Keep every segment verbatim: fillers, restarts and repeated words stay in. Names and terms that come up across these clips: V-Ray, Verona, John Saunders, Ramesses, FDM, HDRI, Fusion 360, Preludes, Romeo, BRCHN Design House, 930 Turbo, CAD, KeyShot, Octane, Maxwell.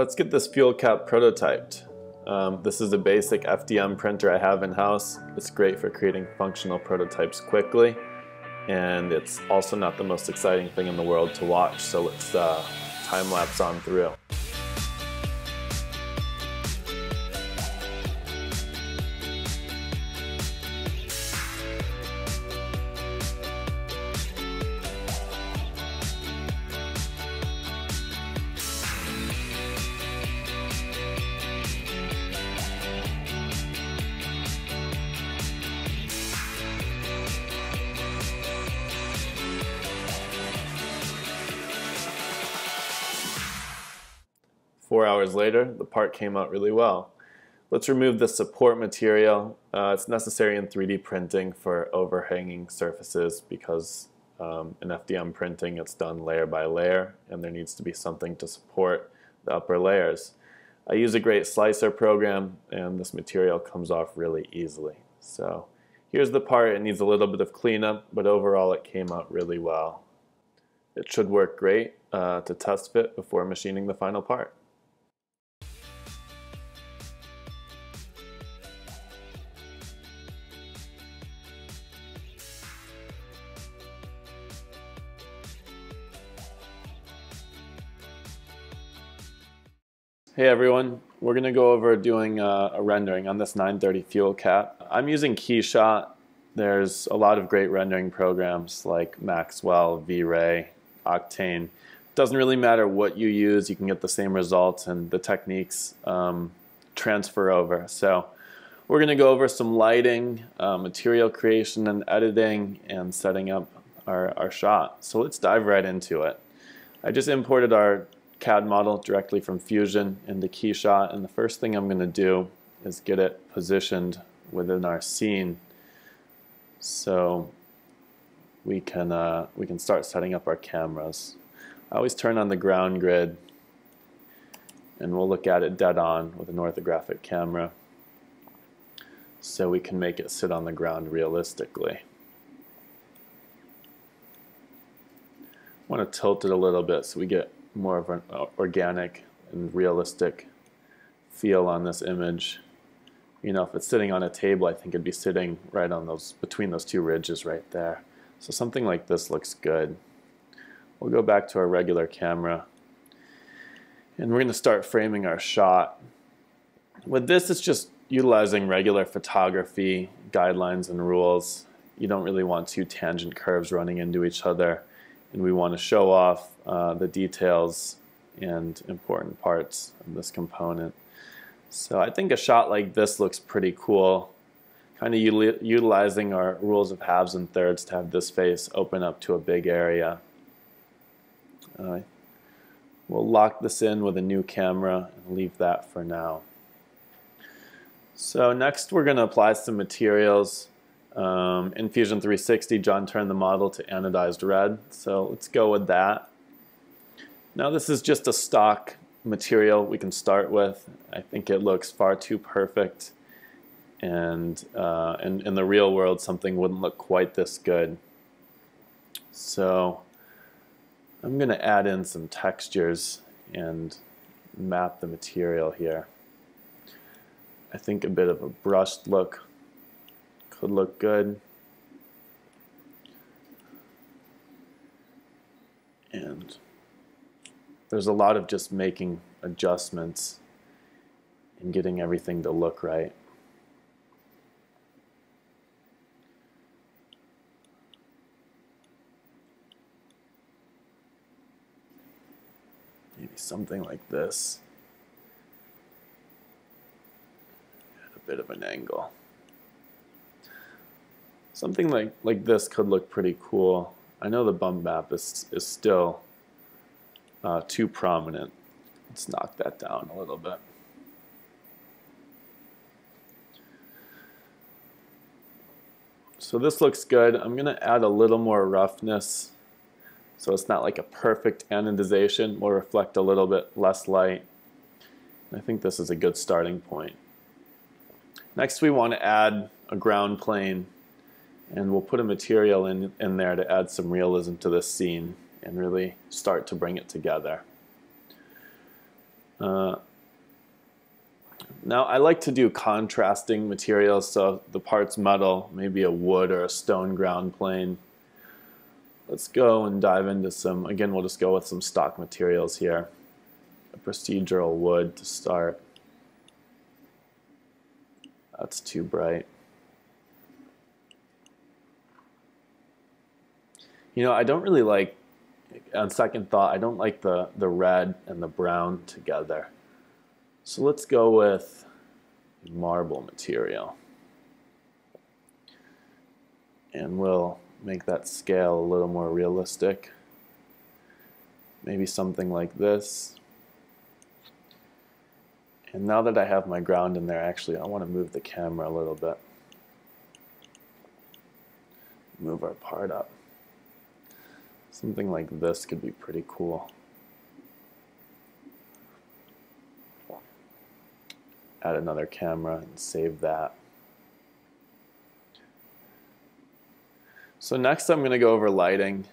Let's get this fuel cap prototyped. Um, this is a basic F D M printer I have in-house. It's great for creating functional prototypes quickly, and it's also not the most exciting thing in the world to watch, so let's uh, time-lapse on through. Four hours later, the part came out really well. Let's remove the support material. Uh, it's necessary in three D printing for overhanging surfaces because um, in F D M printing it's done layer by layer, and there needs to be something to support the upper layers. I use a great slicer program, and this material comes off really easily. So here's the part. It needs a little bit of cleanup, but overall it came out really well. It should work great uh, to test fit before machining the final part. Hey everyone, we're going to go over doing a, a rendering on this nine thirty fuel cap. I'm using KeyShot. There's a lot of great rendering programs like Maxwell, V-Ray, Octane. It doesn't really matter what you use, you can get the same results, and the techniques um, transfer over. So we're going to go over some lighting, uh, material creation and editing, and setting up our, our shot. So let's dive right into it. I just imported our C A D model directly from Fusion into KeyShot, and the first thing I'm going to do is get it positioned within our scene so we can uh, we can start setting up our cameras. I always turn on the ground grid, and we'll look at it dead on with an orthographic camera so we can make it sit on the ground realistically. I want to tilt it a little bit so we get more of an organic and realistic feel on this image. You know, if it's sitting on a table, I think it'd be sitting right on those, between those two ridges right there. So something like this looks good. We'll go back to our regular camera, and we're going to start framing our shot. With this, it's just utilizing regular photography guidelines and rules. You don't really want two tangent curves running into each other, and we want to show off uh, the details and important parts of this component. So I think a shot like this looks pretty cool, kind of util utilizing our rules of halves and thirds to have this face open up to a big area. Uh, we'll lock this in with a new camera and leave that for now. So next we're going to apply some materials. Um, in Fusion three sixty, John turned the model to anodized red, so let's go with that. Now this is just a stock material we can start with. I think it looks far too perfect, and uh, in, in the real world something wouldn't look quite this good. So I'm going to add in some textures and map the material here. I think a bit of a brushed look would look good, and there's a lot of just making adjustments and getting everything to look right. Maybe something like this at a bit of an angle. Something like, like this could look pretty cool. I know the bump map is, is still uh, too prominent. Let's knock that down a little bit. So this looks good. I'm going to add a little more roughness so it's not like a perfect anodization. We'll reflect a little bit less light. I think this is a good starting point. Next we want to add a ground plane, and we'll put a material in, in there to add some realism to this scene and really start to bring it together. Uh, now I like to do contrasting materials, so the part's metal, maybe a wood or a stone ground plane. Let's go and dive into some, again we'll just go with some stock materials here. A procedural wood to start. That's too bright. You know, I don't really like, on second thought, I don't like the, the red and the brown together. So let's go with marble material. And we'll make that scale a little more realistic. Maybe something like this. And now that I have my ground in there, actually, I want to move the camera a little bit. Move our part up. Something like this could be pretty cool. Add another camera and save that. So next I'm going to go over lighting.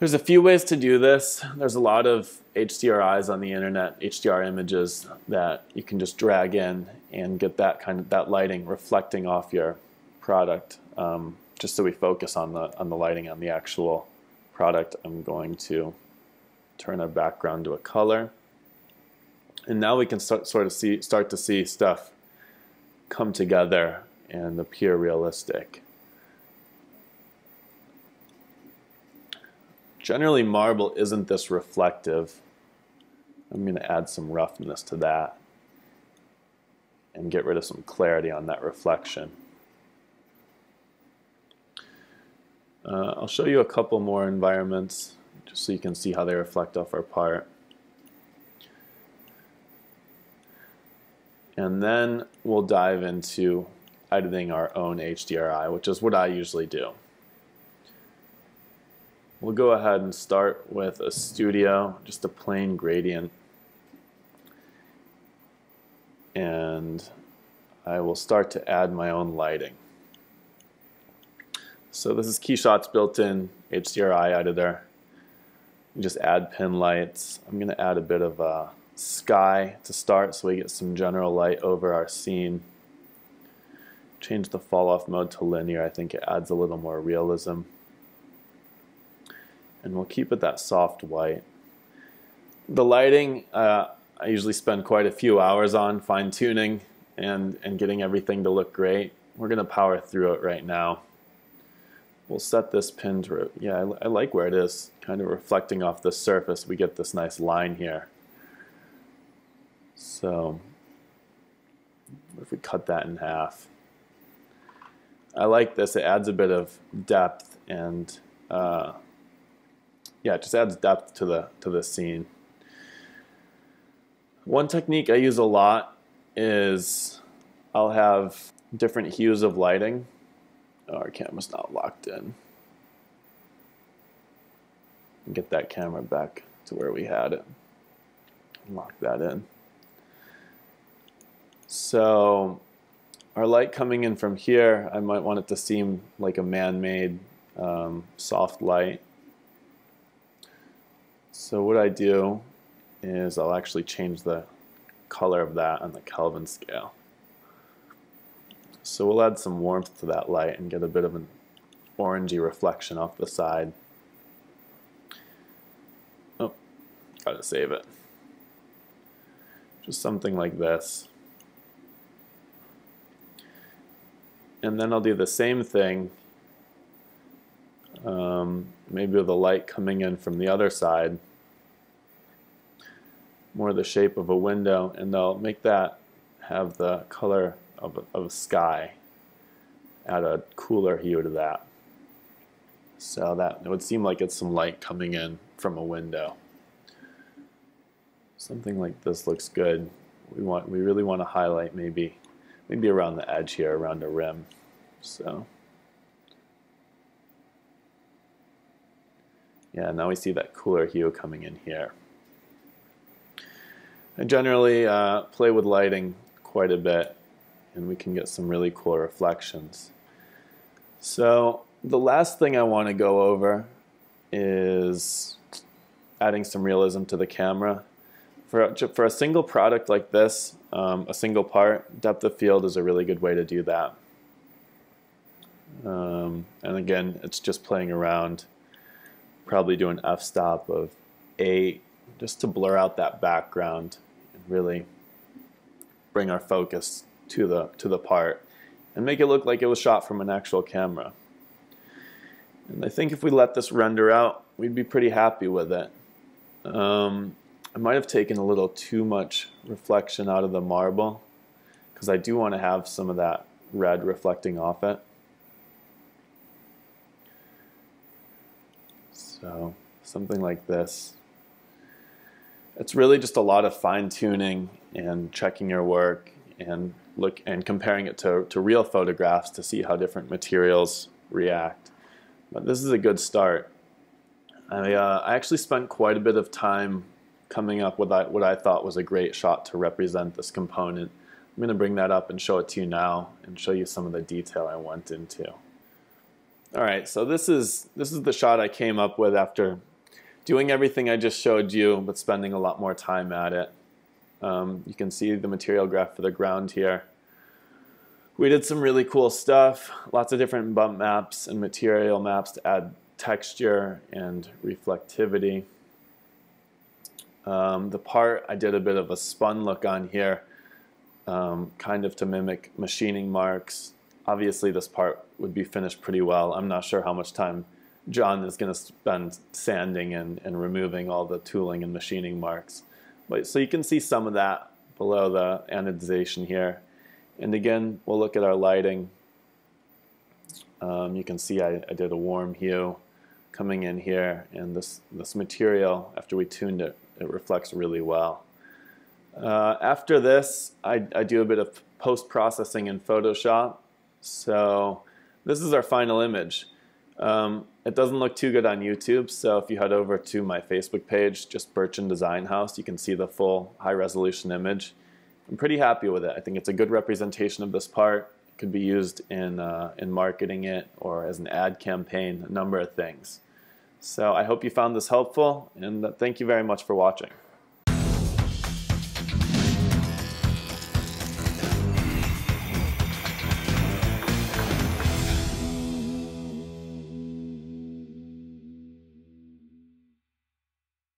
There's a few ways to do this. There's a lot of H D R Is on the internet, H D R images that you can just drag in and get that kind of that lighting reflecting off your product. Um, just so we focus on the on the lighting on the actual product, I'm going to turn our background to a color, and now we can start sort of see start to see stuff come together and appear realistic. Generally, marble isn't this reflective. I'm going to add some roughness to that and get rid of some clarity on that reflection. Uh, I'll show you a couple more environments just so you can see how they reflect off our part. And then we'll dive into editing our own H D R I, which is what I usually do. We'll go ahead and start with a studio, just a plain gradient. And I will start to add my own lighting. So this is KeyShot's built-in H D R I editor. You just add pin lights. I'm going to add a bit of a sky to start so we get some general light over our scene. Change the fall-off mode to linear. I think it adds a little more realism. And we'll keep it that soft white. The lighting, uh, I usually spend quite a few hours on fine-tuning and, and getting everything to look great. We're going to power through it right now. We'll set this pin to, yeah, I, I like where it is, kind of reflecting off the surface. We get this nice line here. So, what if we cut that in half? I like this. It adds a bit of depth and, uh, yeah, it just adds depth to the to the scene. One technique I use a lot is I'll have different hues of lighting. Oh, our camera's not locked in. Get that camera back to where we had it. Lock that in. So our light coming in from here, I might want it to seem like a man-made um, soft light. So what I do is I'll actually change the color of that on the Kelvin scale. So we'll add some warmth to that light and get a bit of an orangey reflection off the side. Oh, gotta save it. Just something like this. And then I'll do the same thing, um, maybe with the light coming in from the other side, more the shape of a window, and I'll make that have the color Of a, of a sky, add a cooler hue to that, so that it would seem like it's some light coming in from a window. Something like this looks good. We want, we really want to highlight maybe, maybe around the edge here, around the rim. So, yeah, now we see that cooler hue coming in here. I generally uh, play with lighting quite a bit, and we can get some really cool reflections. So the last thing I want to go over is adding some realism to the camera. For, for a single product like this, um, a single part, depth of field is a really good way to do that. Um, and again, it's just playing around. Probably do an f-stop of eight just to blur out that background and really bring our focus to the, to the part and make it look like it was shot from an actual camera. And I think if we let this render out, we'd be pretty happy with it. Um, I might have taken a little too much reflection out of the marble, because I do want to have some of that red reflecting off it. So something like this. It's really just a lot of fine-tuning and checking your work and look and comparing it to, to real photographs to see how different materials react. But this is a good start. I, uh, I actually spent quite a bit of time coming up with what I thought was a great shot to represent this component. I'm going to bring that up and show it to you now and show you some of the detail I went into. Alright, so this is, this is the shot I came up with after doing everything I just showed you, but spending a lot more time at it. Um, you can see the material graph for the ground here. We did some really cool stuff, lots of different bump maps and material maps to add texture and reflectivity. Um, the part, I did a bit of a spun look on here, um, kind of to mimic machining marks. Obviously this part would be finished pretty well. I'm not sure how much time John is going to spend sanding and, and removing all the tooling and machining marks. But, so you can see some of that below the anodization here. And again, we'll look at our lighting. Um, you can see I, I did a warm hue coming in here, and this, this material, after we tuned it, it reflects really well. Uh, after this, I, I do a bit of post-processing in Photoshop. So this is our final image. Um, it doesn't look too good on YouTube, so if you head over to my Facebook page, just BRCHN Design House, you can see the full high-resolution image. I'm pretty happy with it. I think it's a good representation of this part. It could be used in, uh, in marketing it or as an ad campaign, a number of things. So I hope you found this helpful, and thank you very much for watching.